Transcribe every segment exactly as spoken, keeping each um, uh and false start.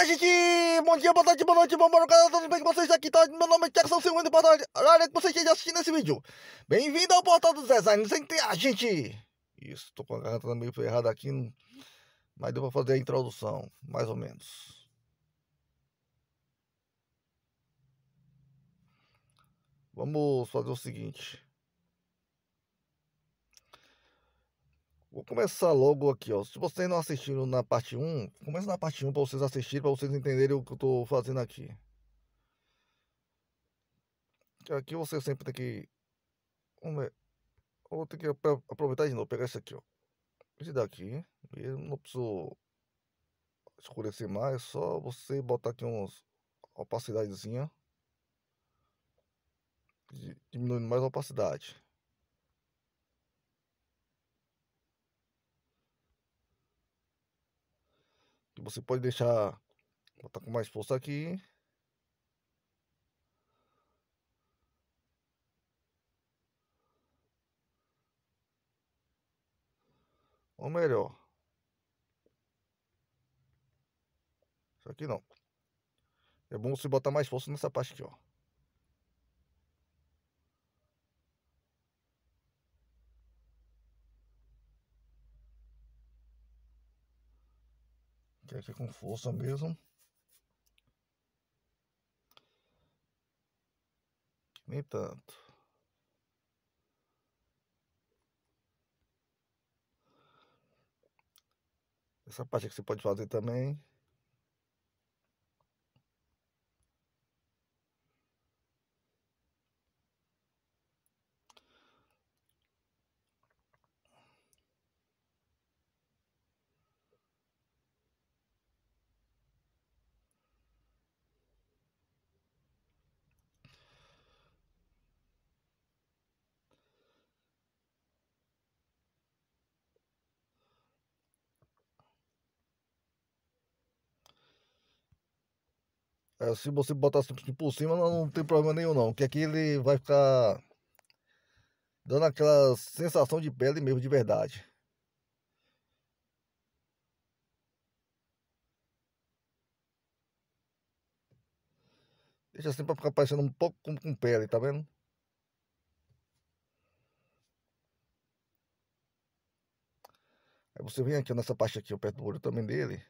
Fala, gente! Bom dia, boa tarde, boa noite, bom dia, galera, tudo bem com vocês? Aqui tá, meu nome é Tiação Seguindo, do Portal dos Designers N T A, que vocês estejam assistindo esse vídeo. Bem-vindo ao Portal dos Designers N T A, gente! Isso, tô com a garganta meio ferrada aqui, mas deu pra fazer a introdução, mais ou menos. Vamos fazer o seguinte. Vou começar logo aqui, ó. Se vocês não assistiram na parte um, começa na parte um para vocês assistirem, para vocês entenderem o que eu tô fazendo aqui. Aqui você sempre tem que... Vamos ver. Vou ter que aproveitar de novo, pegar esse aqui, ó. Esse daqui. Eu não preciso escurecer mais, é só você botar aqui uns... opacidadezinha. Diminuindo mais a opacidade. Você pode deixar, botar com mais força aqui. Ou melhor. Isso aqui não. É bom você botar mais força nessa parte aqui, ó. Aqui com força mesmo, nem tanto. Essa parte que você pode fazer também. É, se você botar simplesmente por cima, não tem problema nenhum não, que aqui ele vai ficar dando aquela sensação de pele mesmo, de verdade. Deixa assim pra ficar parecendo um pouco com, com pele, tá vendo? Aí você vem aqui nessa parte aqui, perto do olho também dele.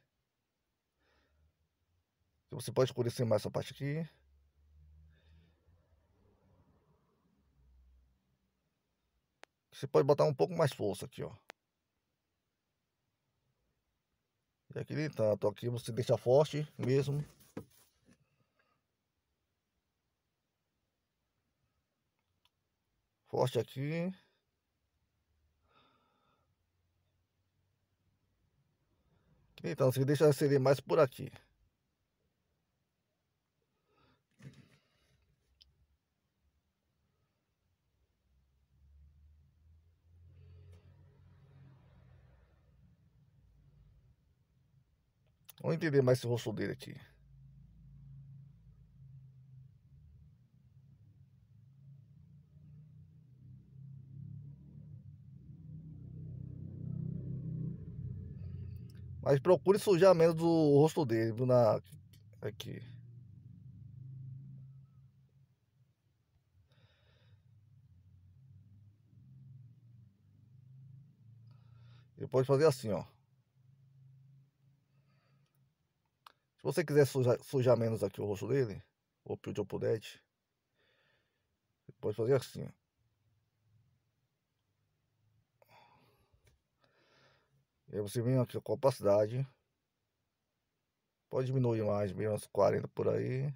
Você pode escurecer mais essa parte aqui. Você pode botar um pouco mais força aqui, ó. E aqui nem tanto. Aqui você deixa forte mesmo. Forte aqui. Então você deixa acender mais por aqui. Vamos entender mais esse rosto dele aqui. Mas procure sujar menos do rosto dele na aqui. Ele pode fazer assim, ó. Se você quiser sujar, sujar menos aqui o rosto dele, ou pedir o pudete, você pode fazer assim. E aí você vem aqui com a opacidade. Pode diminuir mais, bem uns quarenta por aí.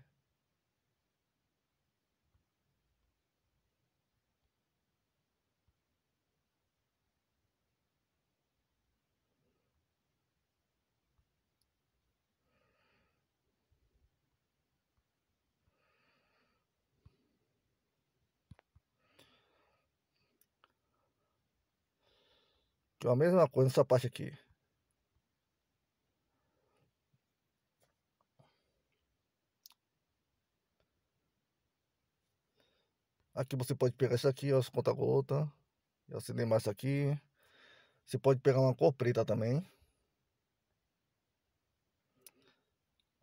A mesma coisa nessa parte aqui. Aqui você pode pegar isso aqui, ó, esse conta-gota. E acender mais isso aqui. Você pode pegar uma cor preta também.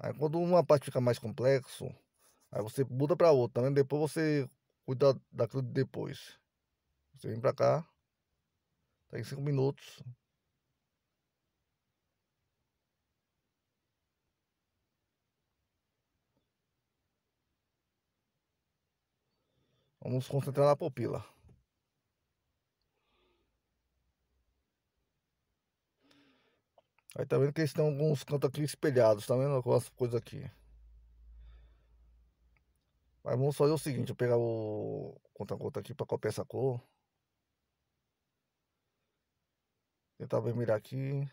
Aí quando uma parte fica mais complexo, aí você muda para outra, também depois você cuida daquilo de depois. Você vem para cá, tá em cinco minutos. Vamos concentrar na pupila. Aí tá vendo que eles têm alguns cantos aqui espelhados, tá vendo? Algumas coisas aqui. Mas vamos fazer o seguinte, eu pegar o conta-gota aqui para copiar essa cor. Tentar vermelhar aqui.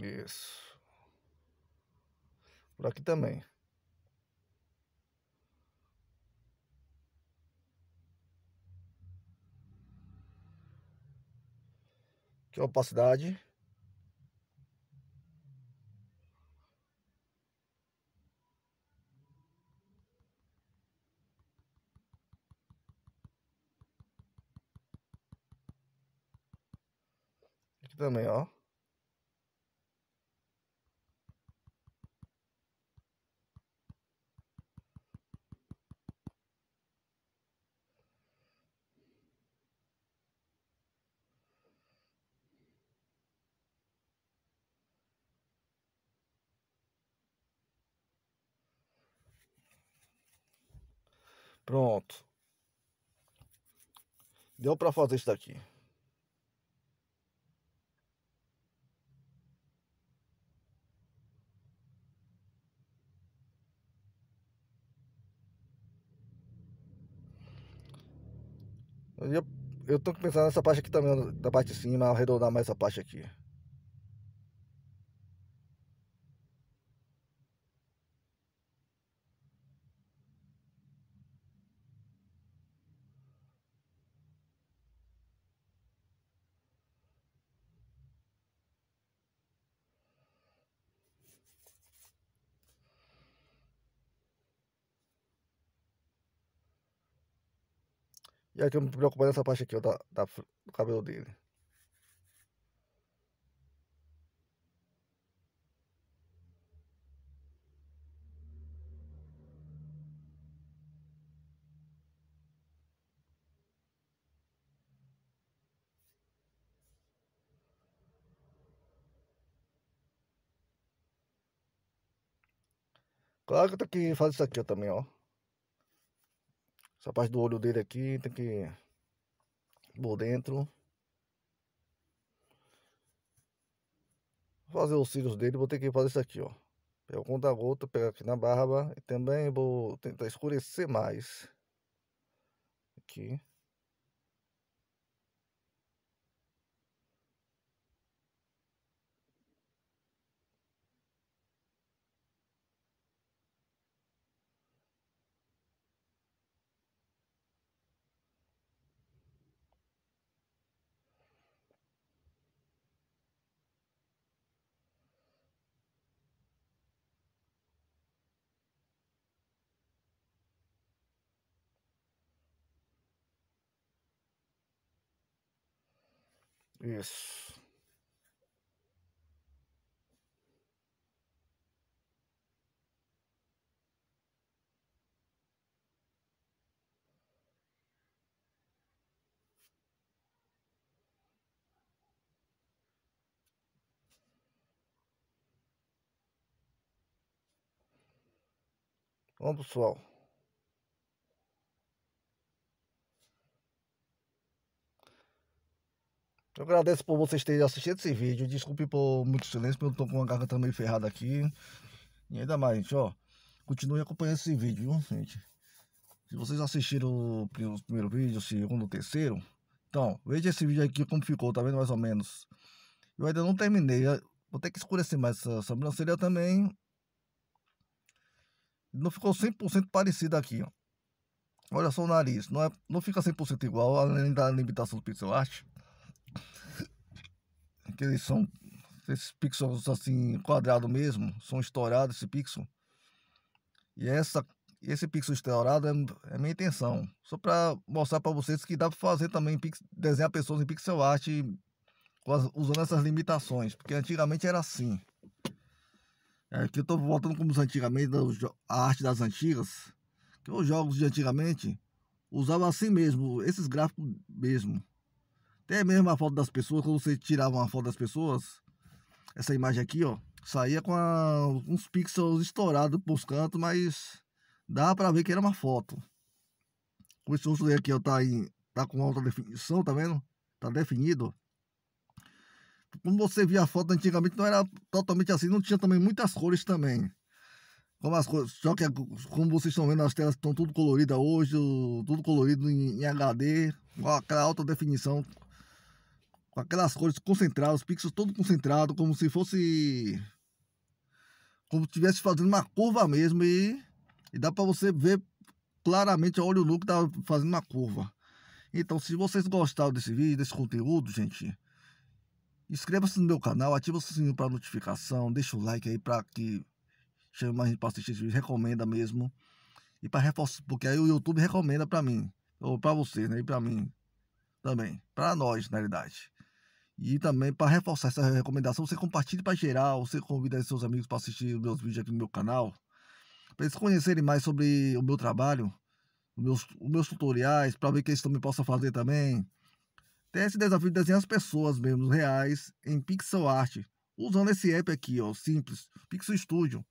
Isso. Por aqui também. Aqui a opacidade. Aqui também, ó. Pronto. Deu para fazer isso daqui. Eu, eu tô pensando nessa parte aqui também, da parte de cima, arredondar mais essa parte aqui. E aqui eu me preocupo nessa parte aqui, ó, da, da, do cabelo dele. Claro que eu tenho que fazer isso aqui, ó, também, ó. Essa parte do olho dele aqui tem que por dentro. Vou fazer os cílios dele, vou ter que fazer isso aqui, ó. Pegar o conta-gota, pegar aqui na barba e também vou tentar escurecer mais aqui. Isso. Bom, pessoal. Eu agradeço por vocês terem assistido esse vídeo. Desculpe por muito silêncio, porque eu tô com uma garganta meio ferrada aqui. E ainda mais, gente, ó. Continue acompanhando esse vídeo, viu, gente? Se vocês assistiram o primeiro vídeo, o segundo, o terceiro. Então, veja esse vídeo aqui como ficou, tá vendo? Mais ou menos. Eu ainda não terminei. Vou ter que escurecer mais essa sobrancelha também. Não ficou cem por cento parecida aqui, ó. Olha só o nariz, não, é, não fica cem por cento igual, além da limitação do pixel art. Que eles são, esses pixels assim, quadrado mesmo, são estourados esse pixel. E essa, esse pixel estourado é, é minha intenção. Só para mostrar para vocês que dá para fazer também, desenhar pessoas em pixel art usando essas limitações. Porque antigamente era assim. É, aqui eu estou voltando como os antigamente, a arte das antigas. Os jogos de antigamente usavam assim mesmo, esses gráficos mesmo. Até mesmo a foto das pessoas, quando você tirava uma foto das pessoas, essa imagem aqui, ó, saía com a, uns pixels estourados por os cantos, mas dá pra ver que era uma foto. Com esse outro aqui, ó, tá, em, tá com alta definição, tá vendo? Tá definido. Como você via a foto antigamente, não era totalmente assim, não tinha também muitas cores também. Como as coisas, só que como vocês estão vendo, as telas estão tudo coloridas hoje, tudo colorido em, em H D, com aquela alta definição, com aquelas cores concentradas, os pixels todos concentrados, como se fosse, como se estivesse fazendo uma curva mesmo, e, e dá para você ver claramente a olho nu que tá fazendo uma curva. Então, se vocês gostaram desse vídeo, desse conteúdo, gente, inscreva-se no meu canal, ativa o sininho para notificação, deixa o like aí para que chama mais gente para assistir esse vídeo, recomenda mesmo. E para reforçar, porque aí o YouTube recomenda para mim, ou para vocês, né? E para mim também, para nós, na realidade. E também para reforçar essa recomendação, você compartilha para geral, você convida seus amigos para assistir os meus vídeos aqui no meu canal, para eles conhecerem mais sobre o meu trabalho, os meus, os meus tutoriais, para ver que eles também possam fazer também. Tem esse desafio de desenhar as pessoas mesmo, reais, em pixel art, usando esse app aqui, ó, simples, Pixel Studio.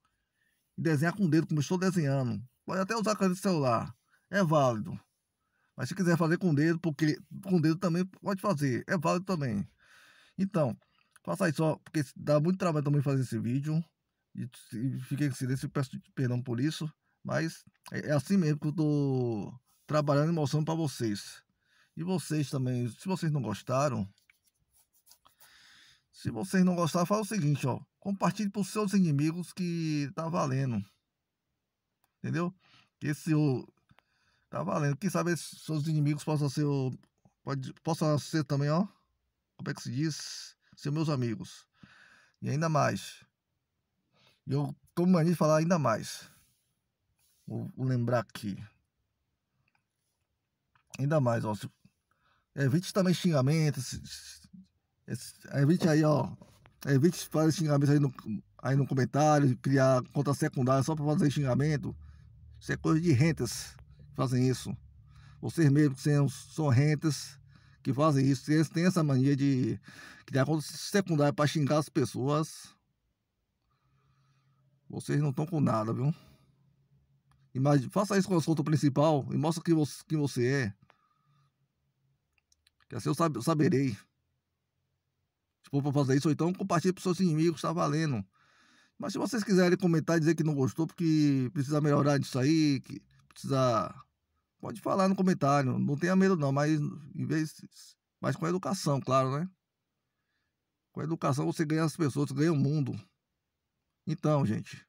E desenhar com o dedo, como eu estou desenhando. Pode até usar a caneta de celular, é válido. Mas se quiser fazer com o dedo, porque com o dedo também pode fazer, é válido também. Então, faça isso, ó, porque dá muito trabalho também fazer esse vídeo. E, e fiquei com silêncio, peço perdão por isso. Mas é, é assim mesmo que eu estou trabalhando e mostrando para vocês. E vocês também, se vocês não gostaram... Se vocês não gostaram, fala o seguinte, ó. Compartilhe para os seus inimigos que tá valendo. Entendeu? Que esse o... Tá valendo. Quem sabe esses seus inimigos possam ser o... Pode... Possam ser também, ó. Como é que se diz? Ser meus amigos. E ainda mais. E eu tô mania de falar ainda mais. Vou lembrar aqui. Ainda mais, ó. Evite também xingamentos... Esse, evite aí, ó. Evite fazer xingamento aí no, aí no comentário, criar conta secundária só para fazer xingamento. Isso é coisa de rentas que fazem isso. Vocês mesmos são, são rentas que fazem isso. Eles têm essa mania de criar conta secundária para xingar as pessoas. Vocês não estão com nada, viu? Imagina, faça isso com a conta principal e mostra quem você, quem você é. Que assim eu, sab, eu saberei. Se for para fazer isso, ou então compartilhe para os seus inimigos, tá valendo. Mas se vocês quiserem comentar e dizer que não gostou, porque precisa melhorar disso aí, que precisa... Pode falar no comentário, não tenha medo não, mas em vez... Mas com educação, claro, né? Com educação você ganha as pessoas, você ganha o mundo. Então, gente,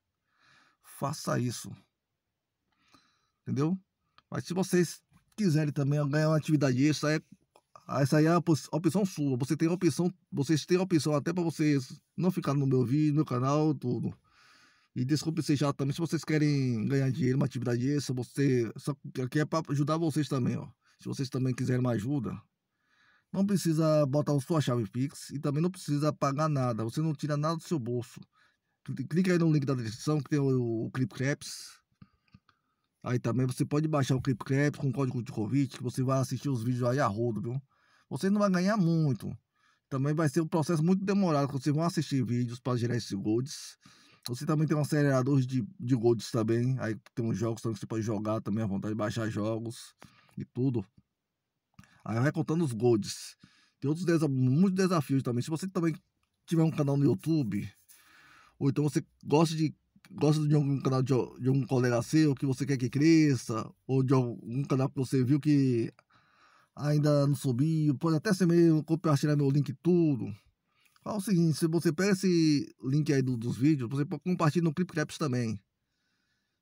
faça isso. Entendeu? Mas se vocês quiserem também ganhar uma atividade extra, é... Essa aí é a opção sua. Você tem a opção, vocês têm a opção até para vocês não ficarem no meu vídeo, no meu canal, tudo. E desculpe se já também, se vocês querem ganhar dinheiro, uma atividade extra, você só aqui é para ajudar vocês também, ó. Se vocês também quiserem uma ajuda, não precisa botar a sua chave Pix e também não precisa pagar nada. Você não tira nada do seu bolso. Clica aí no link da descrição que tem o, o ClipClaps. Aí também você pode baixar o ClipClaps com código de convite, que você vai assistir os vídeos aí a rodo, viu? Você não vai ganhar muito. Também vai ser um processo muito demorado. Vocês vão assistir vídeos para gerar esses golds. Você também tem um acelerador de, de golds também. Aí tem uns jogos também que você pode jogar também à vontade. Baixar jogos e tudo. Aí vai contando os golds. Tem outros desa muitos desafios também. Se você também tiver um canal no YouTube. Ou então você gosta de, gosta de algum canal de, de algum colega seu que você quer que cresça. Ou de algum canal que você viu que... ainda não subiu, pode até ser mesmo compartilhar meu link tudo. Fala o seguinte, se você pega esse link aí do, dos vídeos, você pode compartilhar no ClipClaps também.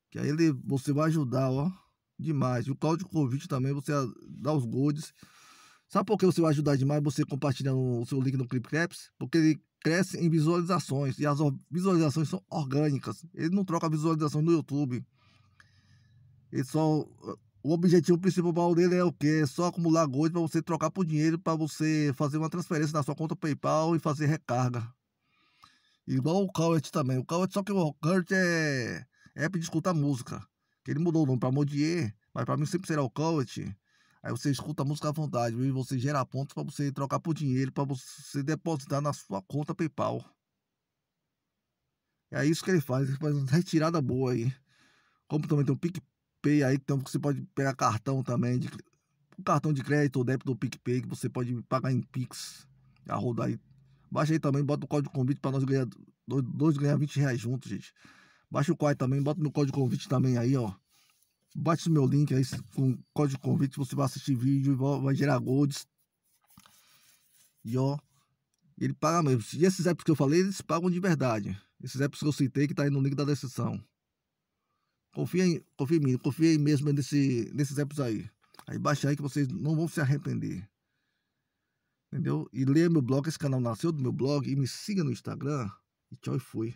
Que aí ele, você vai ajudar, ó. demais. E o código convite também, você dá os golds. Sabe por que você vai ajudar demais você compartilhando o seu link no ClipClaps? Porque ele cresce em visualizações, e as visualizações são orgânicas. Ele não troca visualizações no YouTube. Ele só... O objetivo principal dele é o quê? É só acumular gold para você trocar por dinheiro, para você fazer uma transferência na sua conta PayPal e fazer recarga. Igual o Kwai também. O Kwai, só que o Kwai é app de escutar música. Ele mudou o nome para Modye, mas para mim sempre será o Kwai. Aí você escuta a música à vontade e você gera pontos para você trocar por dinheiro, para você depositar na sua conta PayPal. É isso que ele faz, ele faz uma retirada boa aí. Como também tem o PicPay aí, então você pode pegar cartão também, de, um cartão de crédito ou débito do PicPay, que você pode pagar em Pix. A roda aí. Baixa aí também, bota o código convite para nós ganhar, dois ganhar vinte reais juntos, gente. Baixa o Kwai também, bota meu código convite também aí, ó. Bate o meu link aí com o código convite, você vai assistir vídeo e vai gerar golds. E ó, ele paga mesmo. E esses apps que eu falei, eles pagam de verdade. Esses apps que eu citei, que tá aí no link da descrição. Confia em, confia em mim, confia aí mesmo nesse, nesses apps aí. Aí baixa aí que vocês não vão se arrepender. Entendeu? E leia meu blog, esse canal nasceu do meu blog. E me siga no Instagram. E tchau e fui.